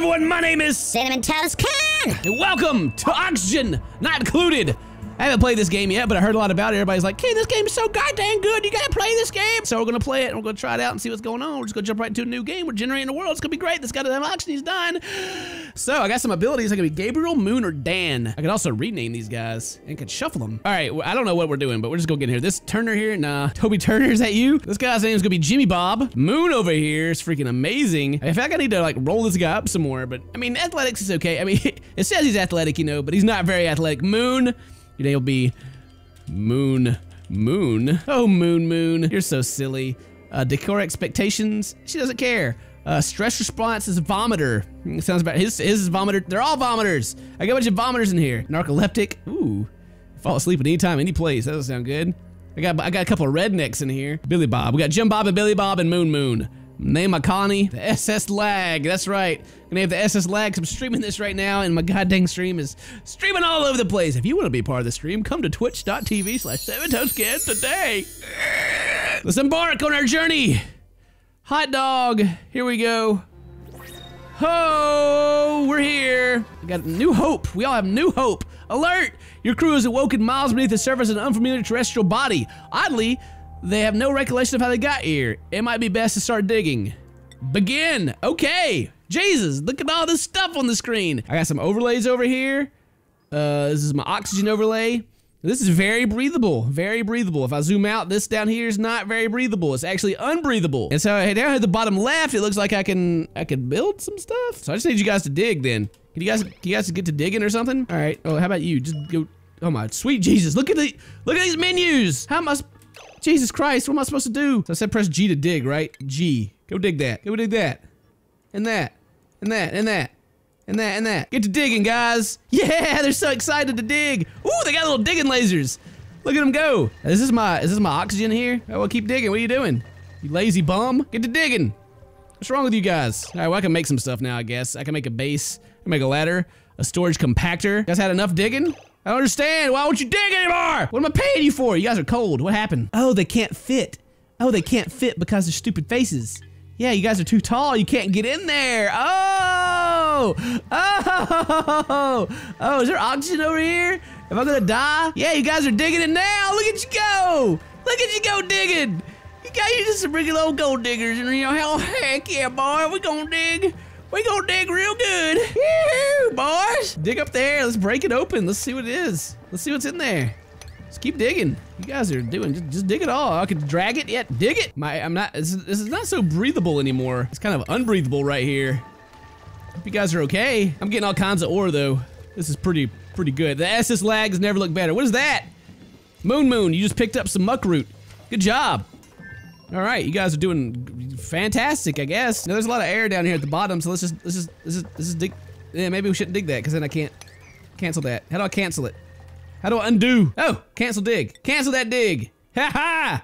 everyone, my name is Cinnamon Toast Ken. And welcome to Oxygen Not Included. I haven't played this game yet, but I heard a lot about it. Everybody's like, hey, this game is so goddamn good. You gotta play this game. So we're gonna play it and we're gonna try it out and see what's going on. We're just gonna jump right into a new game. We're generating the world. It's gonna be great. This guy doesn't have oxygen. He's dying. So I got some abilities. I can be Gabriel, Moon, or Dan. I could also rename these guys and could shuffle them. All right, I don't know what we're doing, but we're just gonna get in here. This Turner here, nah. Toby Turner, is that you? This guy's name is gonna be Jimmy Bob. Moon over here is freaking amazing. I feel like I need to like roll this guy up some more, but I mean, athletics is okay. I mean, it says he's athletic, you know, but he's not very athletic. Moon. Your name will be Moon. Oh, Moon. You're so silly. Decor expectations. She doesn't care. Stress response is vomiter. Sounds about his vomiter. They're all vomiters. I got a bunch of vomiters in here. Narcoleptic. Ooh. Fall asleep at any time, any place. That doesn't sound good. I got a couple of rednecks in here. Billy Bob. We got Jim Bob and Billy Bob and Moon. Name my colony. The SS lag. That's right. I'm gonna have the SS lag. I'm streaming this right now, and my goddamn stream is streaming all over the place. If you want to be part of the stream, come to twitch.tv/7toscan today. Let's embark on our journey. Hot dog. Here we go. Ho! We're here. We got new hope. We all have new hope. Alert! Your crew is awoken miles beneath the surface of an unfamiliar terrestrial body. Oddly, they have no recollection of how they got here. It might be best to start digging. Begin. Okay. Jesus, look at all this stuff on the screen. I got some overlays over here. This is my oxygen overlay. This is very breathable. Very breathable. If I zoom out, this down here is not very breathable. It's actually unbreathable. And so down at the bottom left, it looks like I can build some stuff. So I just need you guys to dig then. Can you guys get to digging or something? All right. Oh, how about you? Just go. Oh my sweet Jesus. Look at these menus. How am I? Jesus Christ, what am I supposed to do? So I said press G to dig, right? G. Go dig that. Go dig that. And that. And that. And that. And that. And that. Get to digging, guys. Yeah, they're so excited to dig. Ooh, they got little digging lasers. Look at them go. Is this my oxygen here? Oh, well, keep digging. What are you doing? You lazy bum. Get to digging. What's wrong with you guys? All right, well, I can make some stuff now, I guess. I can make a base. I can make a ladder. A storage compactor. You guys had enough digging? I don't understand. Why won't you dig anymore? What am I paying you for? You guys are cold. What happened? Oh, they can't fit. Oh, they can't fit because they're stupid faces. Yeah, you guys are too tall. You can't get in there. Oh! Oh! Oh, is there oxygen over here? Am I gonna die? Yeah, you guys are digging it now. Look at you go! Look at you go digging! You guys are just some regular old gold diggers. And you know, hell, heck yeah, boy. We gonna dig. We gonna dig real good. Woo-hoo, boys. Dig up there. Let's break it open. Let's see what it is. Let's see what's in there. Let's keep digging. You guys are doing, just dig it all. I could drag it yet. Dig it. This is not so breathable anymore. It's kind of unbreathable right here. Hope you guys are okay. I'm getting all kinds of ore though. This is pretty good. The SS lags never look better. What is that? Moon, you just picked up some muck root. Good job. All right, you guys are doing fantastic, I guess. Now, there's a lot of air down here at the bottom, so let's just dig. Yeah, maybe we shouldn't dig that, because then I can't cancel that. How do I cancel it? How do I undo? Oh, cancel dig. Cancel that dig. Ha ha!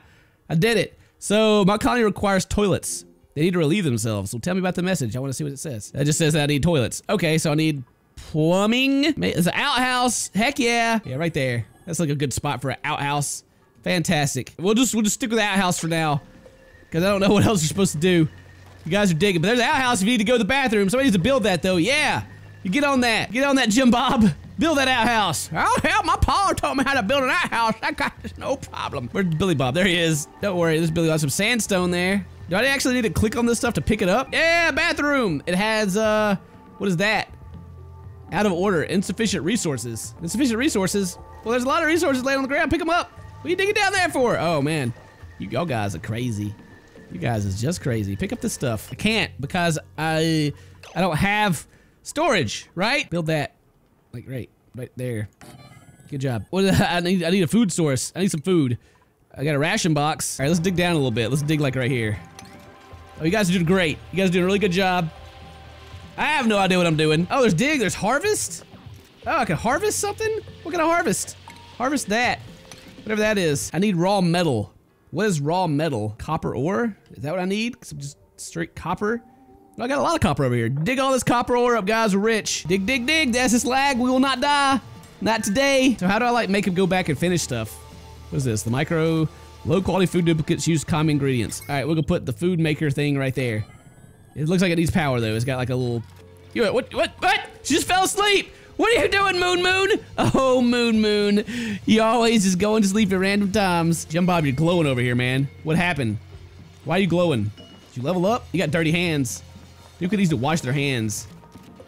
I did it. So my colony requires toilets. They need to relieve themselves. So tell me about the message. I want to see what it says. It just says that I need toilets. Okay, so I need plumbing. It's an outhouse. Heck yeah! Yeah, right there. That's like a good spot for an outhouse. Fantastic. We'll just stick with the outhouse for now. Because I don't know what else you're supposed to do. You guys are digging. But there's an outhouse if you need to go to the bathroom. Somebody needs to build that, though. Yeah. You get on that. Get on that, Jim Bob. Build that outhouse. Oh, hell, my pa taught me how to build an outhouse. I got this, no problem. Where's Billy Bob? There he is. Don't worry. There's Billy Bob. Some sandstone there. Do I actually need to click on this stuff to pick it up? Yeah, bathroom. It has, what is that? Out of order. Insufficient resources. Insufficient resources? Well, there's a lot of resources laying on the ground. Pick them up. What are you digging down there for? Oh, man. Y'all guys are crazy. You guys is just crazy. Pick up this stuff. I can't because I don't have storage, right? Build that, like right there. Good job. What I need a food source. I need some food. I got a ration box. All right, let's dig down a little bit. Let's dig like right here. Oh, you guys are doing great. You guys are doing a really good job. I have no idea what I'm doing. Oh, there's dig. There's harvest. Oh, I can harvest something? What can I harvest? Harvest that. Whatever that is. I need raw metal. What is raw metal? Copper ore? Is that what I need? Some just straight copper? Oh, I got a lot of copper over here. Dig all this copper ore up, guys. We're rich. Dig, dig, dig. That's this lag. We will not die. Not today. So how do I, like, make him go back and finish stuff? What is this? The micro. Low-quality food duplicates use common ingredients. All right, we're going to put the food maker thing right there. It looks like it needs power, though. It's got, like, a little You went, what? She just fell asleep. What are you doing, Moon Moon? Oh, Moon Moon. You always just going to sleep at random times. Jim Bob, you're glowing over here, man. What happened? Why are you glowing? Did you level up? You got dirty hands. Who could use to wash their hands?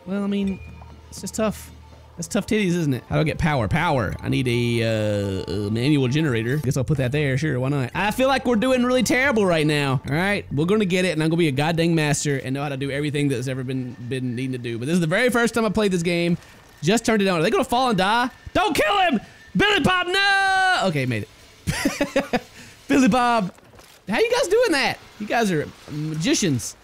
Well, I mean, it's just tough. That's tough titties, isn't it? How do I get power? Power. I need a manual generator. Guess I'll put that there. Sure, why not? I feel like we're doing really terrible right now. All right, we're gonna get it, and I'm gonna be a goddamn master and know how to do everything that's ever been needing to do. But this is the very first time I played this game. Just turned it on. Are they gonna fall and die? Don't kill him, Billy Bob. No. Okay, made it. Billy Bob, how you guys doing that? You guys are magicians.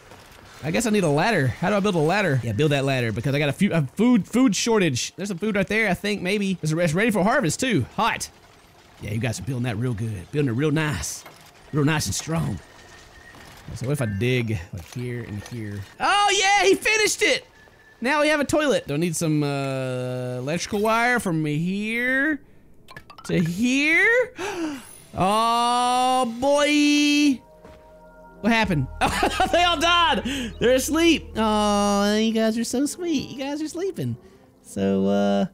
I guess I need a ladder. How do I build a ladder? Yeah, build that ladder because I got a food shortage. There's some food right there, I think, maybe. There's a rest ready for harvest too. Hot. Yeah, you guys are building that real good. Building it real nice and strong. So what if I dig like here and here? Oh yeah, he finished it. Now we have a toilet. Do I need some electrical wire from here to here? Oh boy. What happened? Oh, they all died. They're asleep. Oh, you guys are so sweet. You guys are sleeping. So,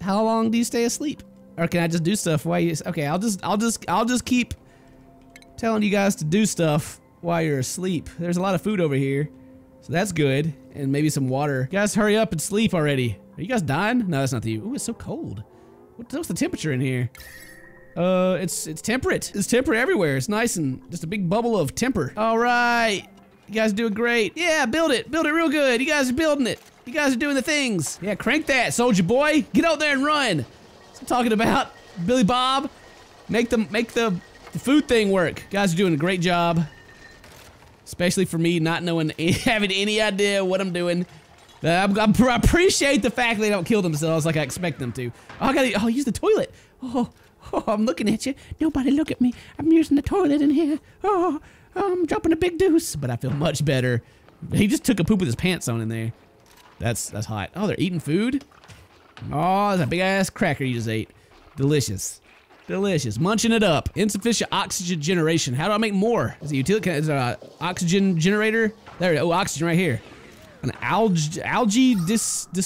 how long do you stay asleep? Or can I just do stuff while you? Okay, I'll just keep telling you guys to do stuff while you're asleep. There's a lot of food over here, so that's good. And maybe some water. You guys, hurry up and sleep already. Are you guys dying? No, that's not the. Ooh, it's so cold. What's the temperature in here? It's temperate. It's temperate everywhere. It's nice and just a big bubble of temper. All right, you guys are doing great. Yeah, build it real good. You guys are building it. You guys are doing the things. Yeah, crank that, soldier boy. Get out there and run. That's what I'm talking about, Billy Bob. Make the food thing work. You guys are doing a great job, especially for me not knowing, having any idea what I'm doing. I appreciate the fact they don't kill themselves like I expect them to. Oh, oh, use the toilet. Oh. Oh, I'm looking at you. Nobody look at me. I'm using the toilet in here. Oh, I'm dropping a big deuce. But I feel much better. He just took a poop with his pants on in there. That's hot. Oh, they're eating food? Oh, there's a big-ass cracker you just ate. Delicious. Delicious. Munching it up. Insufficient oxygen generation. How do I make more? Is it a utility? Is it an oxygen generator? There we go. Oh, oxygen right here. An algae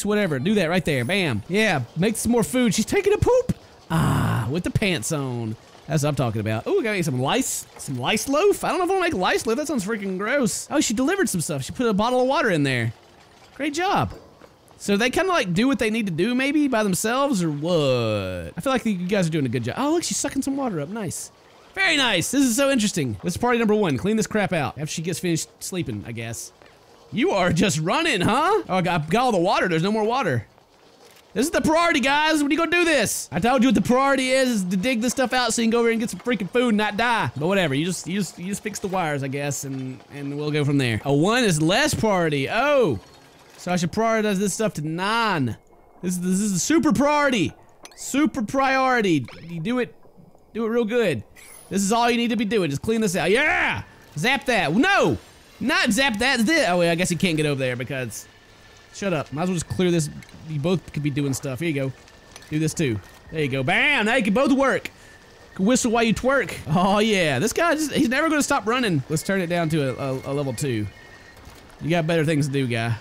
whatever. Do that right there. Bam. Yeah, make some more food. She's taking a poop. Ah, with the pants on. That's what I'm talking about. Ooh, gotta make some lice. Some lice loaf? I don't know if I wanna make lice loaf. That sounds freaking gross. Oh, she delivered some stuff. She put a bottle of water in there. Great job. So they kinda like do what they need to do maybe by themselves or what? I feel like you guys are doing a good job. Oh, look, she's sucking some water up. Nice. Very nice. This is so interesting. This is party number one. Clean this crap out. After she gets finished sleeping, I guess. You are just running, huh? Oh, I got all the water. There's no more water. This is the priority, guys. When you gonna do this? I told you what the priority is to dig this stuff out so you can go over here and get some freaking food and not die. But whatever, you just fix the wires, I guess, and we'll go from there. A one is less priority. Oh, so I should prioritize this stuff to 9. This is a super priority. Super priority. You do it real good. This is all you need to be doing. Just clean this out. Yeah, zap that. No, not zap that. Oh, wait, I guess you can't get over there because. Shut up. Might as well just clear this. You both could be doing stuff. Here you go. Do this too. There you go. Bam! Now you can both work. Can whistle while you twerk. Oh yeah. This guy, he's never gonna stop running. Let's turn it down to a level 2. You got better things to do, guy.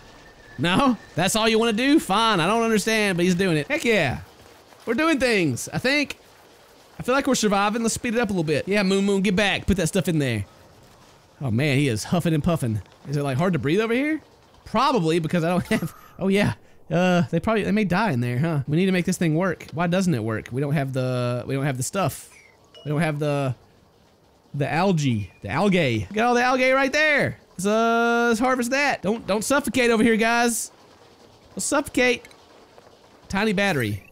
No? That's all you wanna do? Fine. I don't understand, but he's doing it. Heck yeah. We're doing things, I think. I feel like we're surviving. Let's speed it up a little bit. Yeah, Moon Moon, get back. Put that stuff in there. Oh man, he is huffing and puffing. Is it like hard to breathe over here? Probably because I don't have, oh yeah. They may die in there, huh? We need to make this thing work. Why doesn't it work? We don't have the stuff. We don't have the algae, the algae. Got all the algae right there. Let's harvest that. Don't suffocate over here, guys. Don't suffocate. Tiny battery.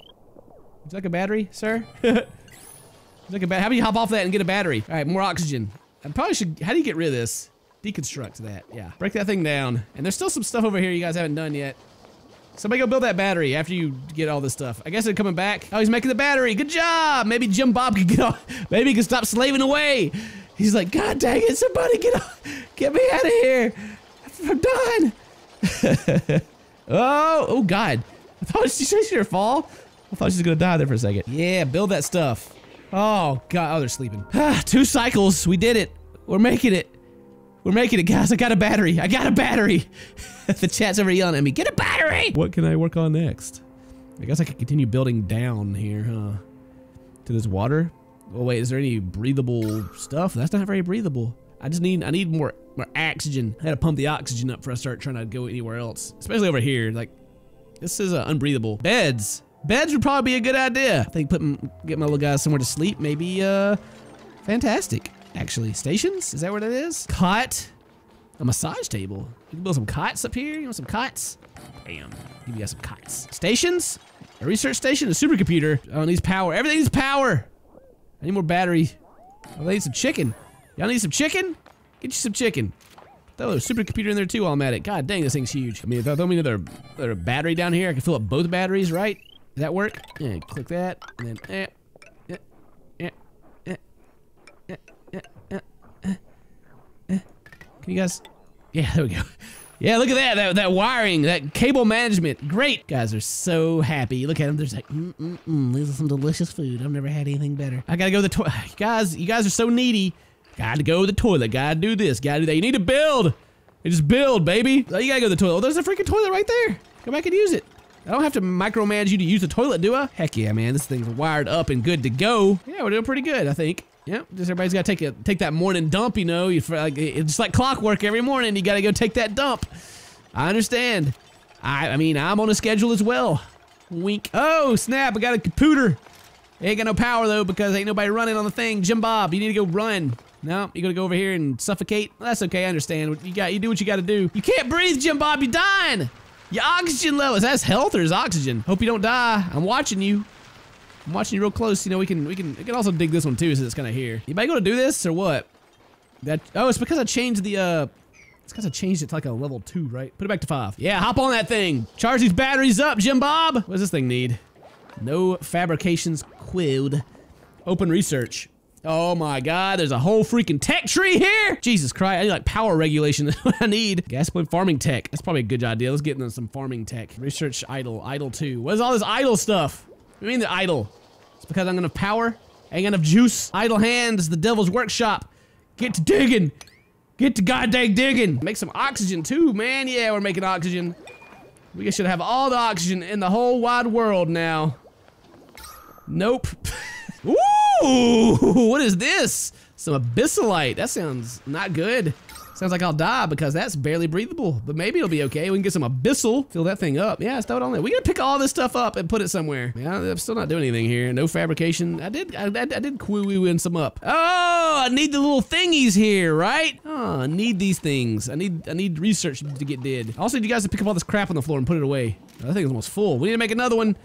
Is that like a battery, sir? Like a battery. How about you hop off that and get a battery? All right, more oxygen. I probably should, how do you get rid of this? Deconstruct that, yeah. Break that thing down. And there's still some stuff over here you guys haven't done yet. Somebody go build that battery after you get all this stuff. I guess they're coming back. Oh, he's making the battery. Good job. Maybe Jim Bob can get off. Maybe he can stop slaving away. He's like, God dang it, somebody get off. Get me out of here. I'm done. oh, God. I thought she was gonna fall. I thought she was gonna die there for a second. Yeah, build that stuff. Oh, God. Oh, they're sleeping. 2 cycles. We did it. We're making it. We're making it, guys. I got a battery. I got a battery. The chat's over yelling at me. Get a battery! What can I work on next? I guess I could continue building down here, huh? To this water? Oh, wait. Is there any breathable stuff? That's not very breathable. I need more oxygen. I gotta pump the oxygen up before I start trying to go anywhere else. Especially over here. Like, this is unbreathable. Beds. Beds would probably be a good idea. I think get my little guys somewhere to sleep. Maybe, fantastic. Actually, stations? Is that what it is? Cot. A massage table. You can build some cots up here. You want some cots? Bam. Give you guys some cots. Stations? A research station? A supercomputer? Oh, it needs power. Everything needs power. I need more battery. Oh, I need some chicken. Y'all need some chicken? Get you some chicken. Throw a supercomputer in there too while I'm at it. God dang, this thing's huge. I mean, if I throw me another battery down here, I can fill up both batteries, right? Does that work? Yeah, click that, and then can you guys? Yeah, there we go. Yeah, look at that, that wiring, that cable management. Great. Guys are so happy. Look at them, they're just like, these are some delicious food. I've never had anything better. I gotta go to the toilet. Guys, you guys are so needy. Gotta go to the toilet, gotta do this, gotta do that. You need to build. You just build, baby. Oh, you gotta go to the toilet. Oh, there's a freaking toilet right there. Go back and use it. I don't have to micromanage you to use the toilet, do I? Heck yeah, man, this thing's wired up and good to go. Yeah, we're doing pretty good, I think. Yep, just everybody's gotta take that morning dump, you know. It's like clockwork every morning. You gotta go take that dump. I understand. I mean, I'm on a schedule as well. Wink. Oh snap! I got a computer. Ain't got no power though because ain't nobody running on the thing. Jim Bob, you need to go run. No, you gonna go over here and suffocate? Well, that's okay. I understand. You do what you gotta do. You can't breathe, Jim Bob. You're dying. Your oxygen low. Is that health or is oxygen? Hope you don't die. I'm watching you. I'm watching you real close. You know, we can also dig this one too, since it's kind of here. Anybody gonna do this or what? Oh, it's because I changed the, it's because I changed it to like a level 2, right? Put it back to 5. Yeah, hop on that thing. Charge these batteries up, Jim Bob. What does this thing need? No fabrications quilled. Open research. Oh my God, there's a whole freaking tech tree here. Jesus Christ, I need like power regulation. That's what I need. Gas plant farming tech. That's probably a good idea. Let's get into some farming tech. Research idle, idle 2. What is all this idle stuff? I mean the idle. It's because I'm gonna power. I ain't got enough juice. Idle hands, the devil's workshop. Get to digging. Get to goddamn digging. Make some oxygen too, man. Yeah, we're making oxygen. We should have all the oxygen in the whole wide world now. Nope. Ooh, what is this? Some abyssalite. That sounds not good. Sounds like I'll die because that's barely breathable, but maybe it'll be okay. We can get some abyssal, fill that thing up. Yeah, throw it on there. We gotta pick all this stuff up and put it somewhere. Yeah, I'm still not doing anything here. No fabrication. I did queue in some up. Oh, I need the little thingies here, right? Oh, I need these things. I need research to get did. I also need you guys to pick up all this crap on the floor and put it away. That thing's almost full. We need to make another one.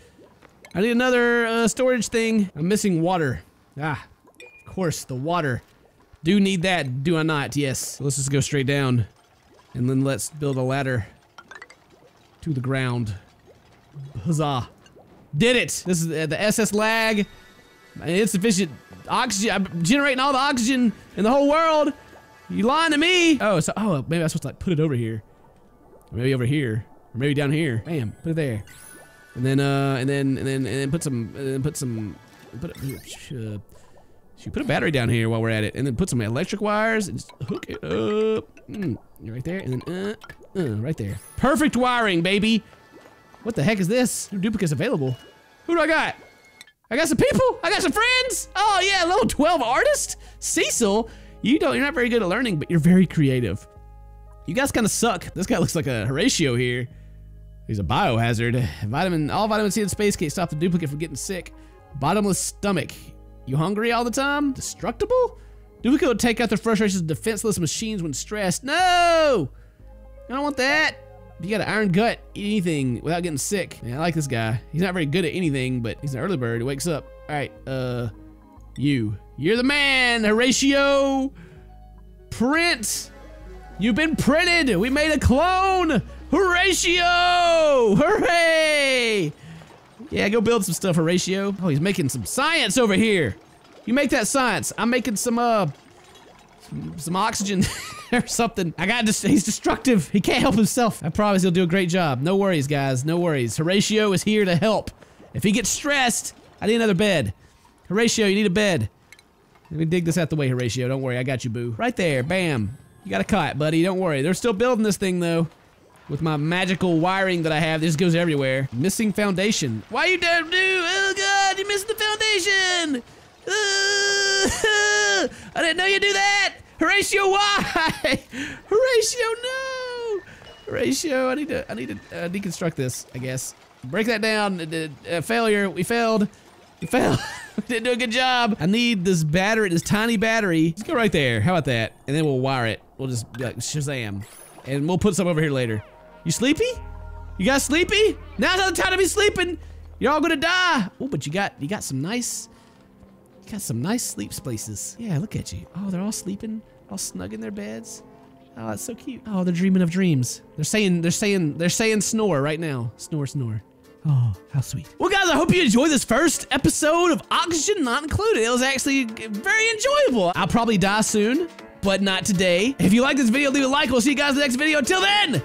I need another storage thing. I'm missing water. Ah, of course, the water. Do need that, do I not? Yes. Let's just go straight down. And then let's build a ladder to the ground. Huzzah. Did it! This is the SS lag. Insufficient oxygen. I'm generating all the oxygen in the whole world. You lying to me. Oh, so, oh, maybe I'm supposed to like put it over here. Or maybe over here. Or maybe down here. Bam, put it there. And then, should put a battery down here while we're at it, and then put some electric wires and just hook it up. Right there, and then right there. Perfect wiring, baby. What the heck is this? New duplicates available. Who do I got? I got some people. I got some friends. Oh yeah, level 12 artist Cecil. You're not very good at learning, but you're very creative. You guys kind of suck. This guy looks like a Horatio here. He's a biohazard. All vitamin C in space can't stop the duplicate from getting sick. Bottomless stomach. You hungry all the time? Destructible? Duplicate will take out their frustrations of defenseless machines when stressed. No! I don't want that. You got an iron gut. Eat anything without getting sick. Man, I like this guy. He's not very good at anything, but he's an early bird. He wakes up. All right, you. You're the man, Horatio. Print. You've been printed. We made a clone. Horatio! Hooray! Yeah, go build some stuff, Horatio. Oh, he's making some science over here. You make that science. I'm making some oxygen or something. He's destructive. He can't help himself. I promise he'll do a great job. No worries, guys. No worries. Horatio is here to help. If he gets stressed, I need another bed. Horatio, you need a bed. Let me dig this out the way, Horatio. Don't worry, I got you, boo. Right there, bam. You got a cot, buddy. Don't worry. They're still building this thing, though. With my magical wiring that I have, this goes everywhere. Missing foundation. Why you don't do? Oh, God, you missed the foundation. I didn't know you do that. Horatio, why? Horatio, no. Horatio, I need to deconstruct this, I guess. Break that down. Failure. We failed. We failed. We didn't do a good job. I need this battery, this tiny battery. Let's go right there. How about that? And then we'll wire it. We'll just be like, Shazam. And we'll put some over here later. You sleepy? You guys sleepy? Now's not the time to be sleeping. You're all gonna die. Oh, but you got some nice, sleep spaces. Yeah, look at you. Oh, they're all sleeping, all snug in their beds. Oh, that's so cute. Oh, they're dreaming of dreams. They're saying snore right now. Snore, snore. Oh, how sweet. Well, guys, I hope you enjoyed this first episode of Oxygen Not Included. It was actually very enjoyable. I'll probably die soon, but not today. If you like this video, leave a like. We'll see you guys in the next video. Till then,